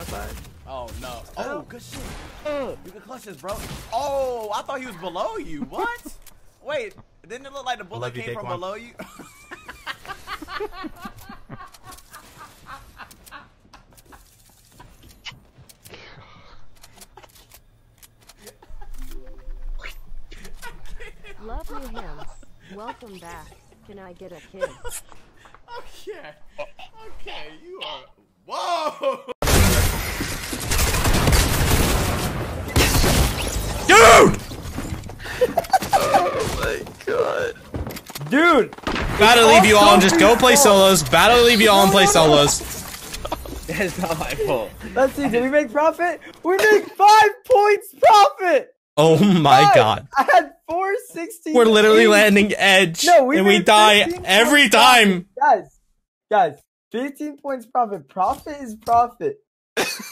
Outside. Oh no. Oh, good shit. You can clutch this, bro. Oh, I thought he was below you. What? Wait, didn't it look like the bullet came from below you? Love you, hands. Welcome back. Can I get a kiss? Okay. Okay, you are. Whoa! Dude! Oh my god. Dude! Gotta leave you all and just go play solos. Gotta leave you all and play solos. That's not my fault. Let's see, did we make profit? We make 5 points profit! Oh my god. I had 460. We're literally landing edge. No, we die every time. Guys, 15 points profit. Profit is profit.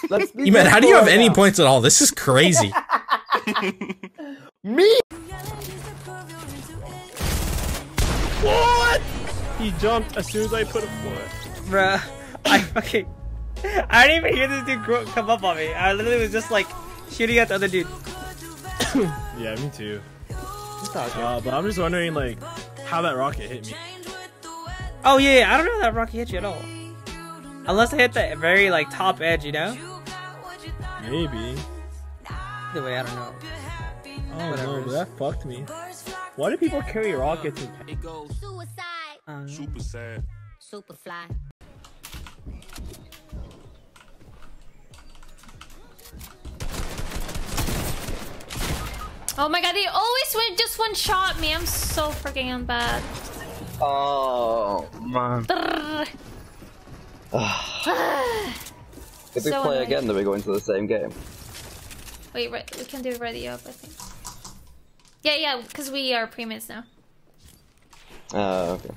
Let's be man, how do you have any points at all? This is crazy. Me? What? He jumped as soon as I put a foot. Bruh, I didn't even hear this dude come up on me. I literally was just like shooting at the other dude. Yeah, me too. But I'm just wondering, like, how that rocket hit me. Oh yeah, I don't know how that rocket hit you at all. Unless I hit the very like top edge, you know? Maybe. Either way, I don't know. Oh no, but that fucked me. Why do people carry rockets? It goes suicide. Super sad. Super fly. Oh my god, they always just one-shot me. I'm so freaking bad. Oh, man. If we play again, then we go into the same game. Wait, we can do ready up, I think. Yeah, because we are pre-mids now. Okay.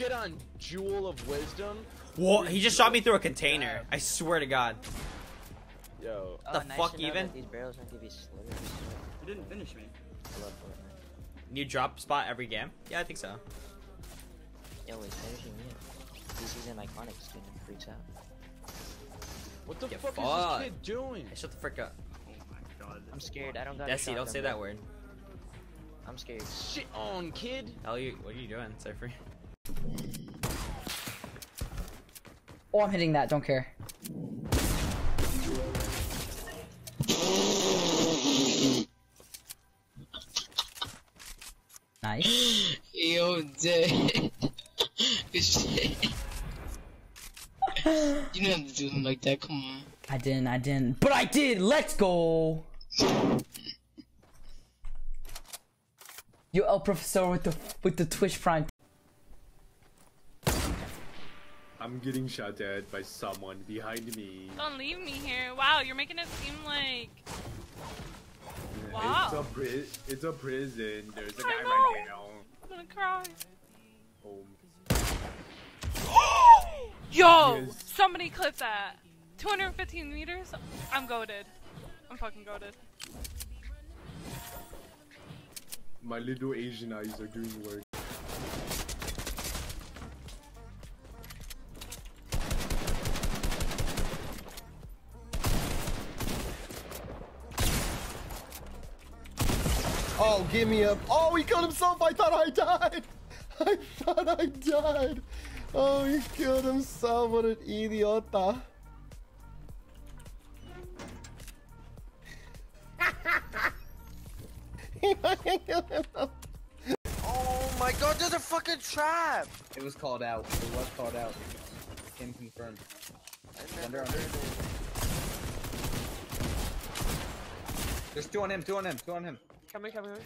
Get on Jewel of Wisdom. What? He just shot me through a container. I swear to god. Yo. The fuck even? These barrels are gonna be slivers. You didn't finish me. I love Fortnite. You drop spot every game? Yeah, I think so. Yo, it's finishing me. This is an iconic skin and freaks out. What the fuck is this kid doing? Hey, shut the frick up. Oh my god. I'm scared. I don't got Desi, don't say that word. I'm scared. Shit on, kid. What are you doing, Cypher? Oh, I'm hitting that. Don't care. Nice. Yo, dude. Good shit. You didn't have to do him like that, come on. I didn't. But I did! Let's go! Yo, El Professor with the Twitch Prime. I'm getting shot at by someone behind me. Don't leave me here. Wow, you're making it seem like... Wow. It's a prison. There's a guy right there. I'm gonna cry. Oh. Yo, yes. Somebody clip that. 215 meters. I'm goated. I'm fucking goated. My little Asian eyes are doing work. Oh, give me up. Oh, he killed himself. I thought I died. Oh, he killed himself. What an idiota. Oh my god, there's a fucking trap. It was called out. Game confirmed. Under. There's two on him. Come here.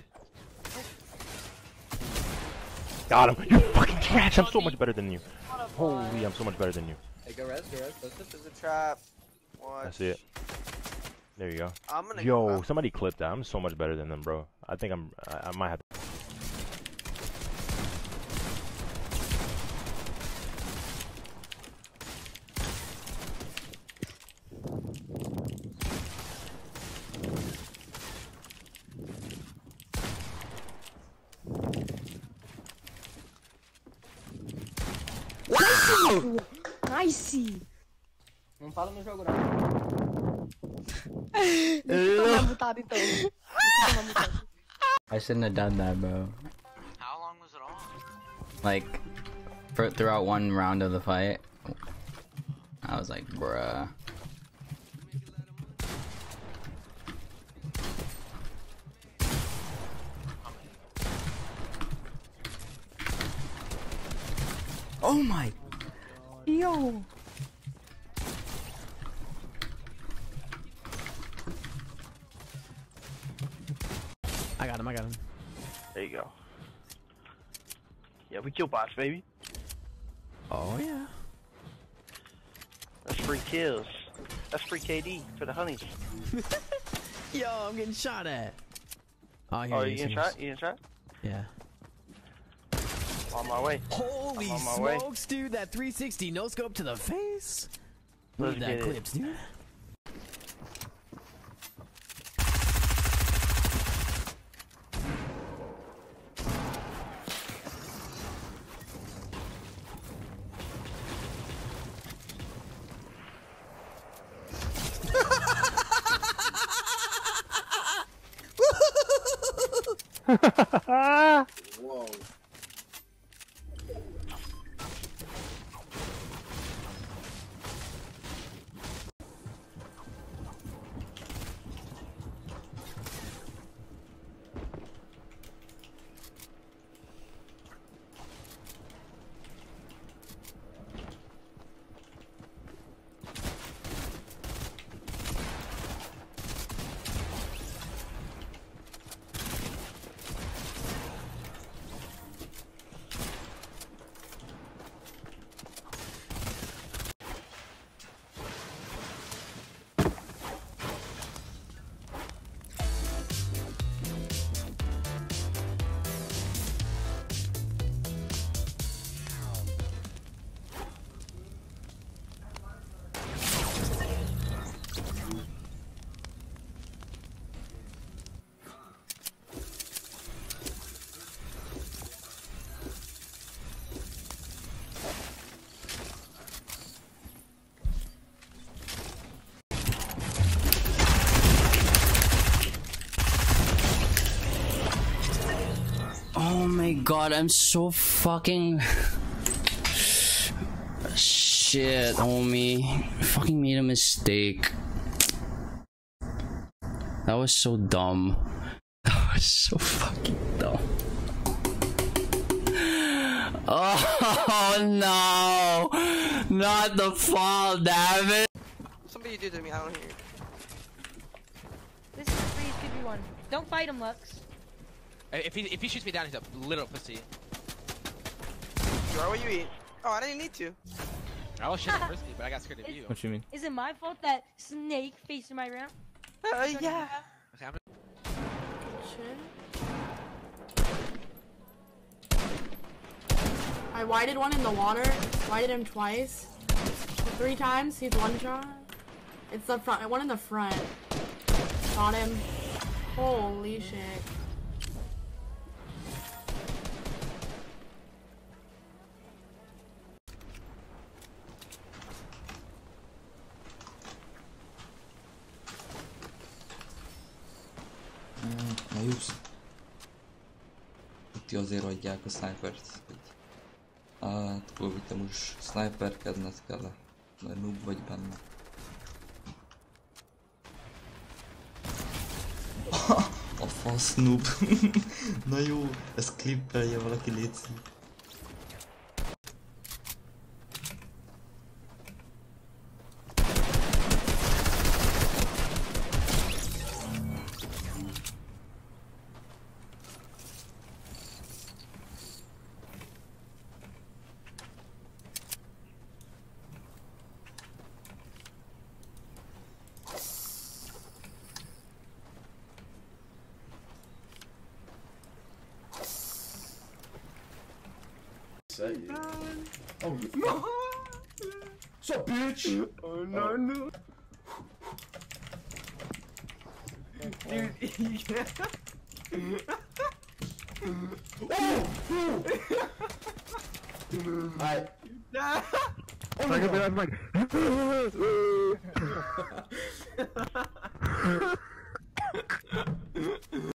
Got him. You fucking trash. I'm so much better than you. Holy, I'm so much better than you. Hey, go res. This is a trap. Watch. I see it. There you go. Yo, somebody clipped that. I'm so much better than them, bro. I think I might have to. I see. não fala no jogo, não. Deixa eu tomar mutado então. I shouldn't have done that, bro. How long was it on? Like, throughout one round of the fight, I was like, bruh. Oh my! Yo! I got him, I got him. There you go. Yeah, we kill bots, baby. Oh yeah. That's free kills. That's free KD for the honeys. Yo, I'm getting shot at. Oh, yeah, oh you getting shot? You getting shot? Yeah. On my way. Holy smokes, dude! That 360 no scope to the face. Look at that clips, dude. Whoa. God, I'm so fucking shit, homie. I fucking made a mistake. That was so dumb. That was so fucking dumb. Oh no, not the fall, damn it! Somebody did to me. I don't hear. This is a freeze. Give you one. Don't fight him, Lux. If he shoots me down, he's a little pussy. Throw what you eat. Oh, I didn't need to. I was shooting pussy, but I got scared of you. What you mean? Is it my fault that Snake faced my round? Yeah. Okay, I'm I whited one in the water. Whited him twice. 3 times. He's one shot. It's the front. One in the front. Got him. Holy shit. Most. Itt azért adják a snipert, hogy hát akkor te most sniperkedned kell, mert noob vagy benne. A fasz noob. Na jó, ez klippelje valaki létszik. Oh, no! So bitch! Oh no, no! Dude, yeah! Oh! Alright. Oh my god!